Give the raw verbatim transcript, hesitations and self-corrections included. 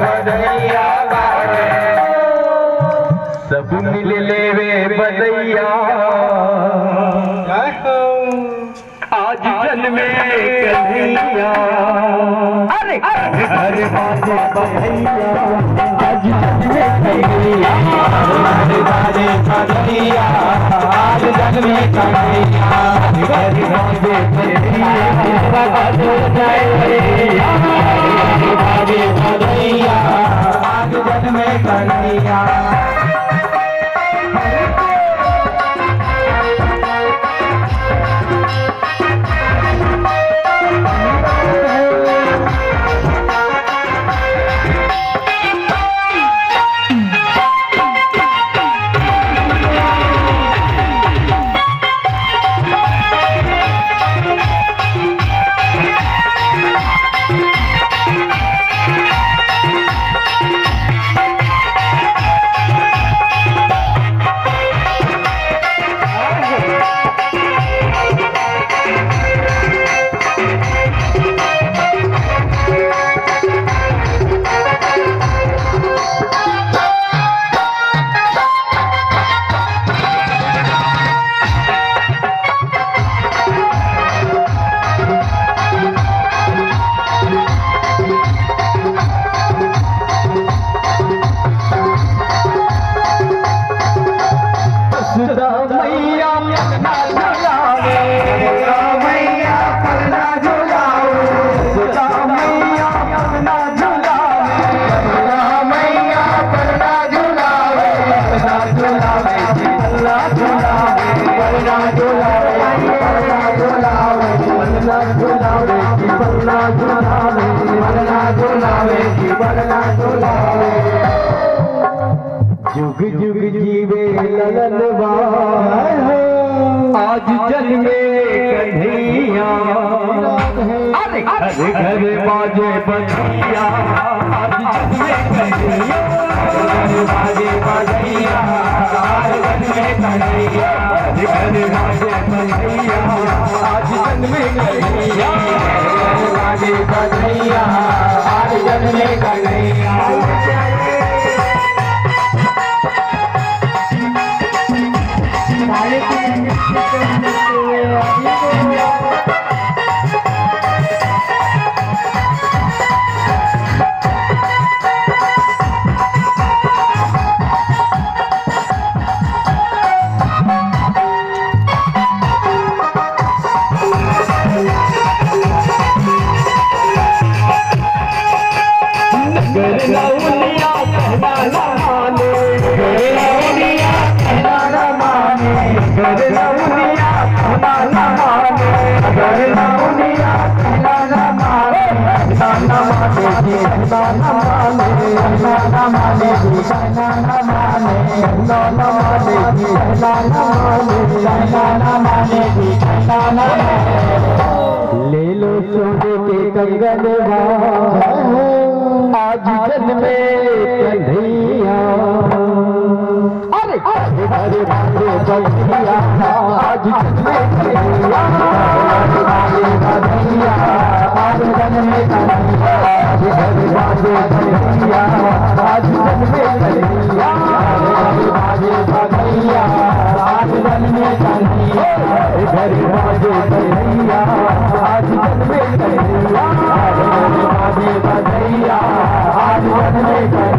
बधैया बाजे, सब मिल लेवे बधैया। आज जन्मे कन्हैया, अरे अरे बाजे बधैया। आज जन्मे कन्हैया, अरे बाजे बधैया। आज जन्मे कन्हैया, अरे बाजे बधैया। आज बाजे बधैया, आज जन्मे कन्हैया। जुग जुग जीवे ललनवा, आज जन्मे कन्हैया। घर घर बाजे बधैया, आज जन्मे कन्हैया। घर घर बाजे बधैया, आज जन्मे कन्हैया। घर घर बाजे बधैया, आज जन्मे कन्हैया। घर घर बाजे बधैया, आज जन्मे कन्हैया। ले लो सोने के कंगनवा, आज जन्मे कन्हैया। अरे बाजे बधैया, आज जन्मे कन्हैया। बाजे बधैया, आज जन्मे कन्हैया। बाजे बधैया, आज जन्मे कन्हैया। बाजे बधैया, आज जन्मे कन्हैया। घर बाजे बधैया, आज जन्मे कन्हैया। बाजे बधैया, आज जन्मे कन्हैया।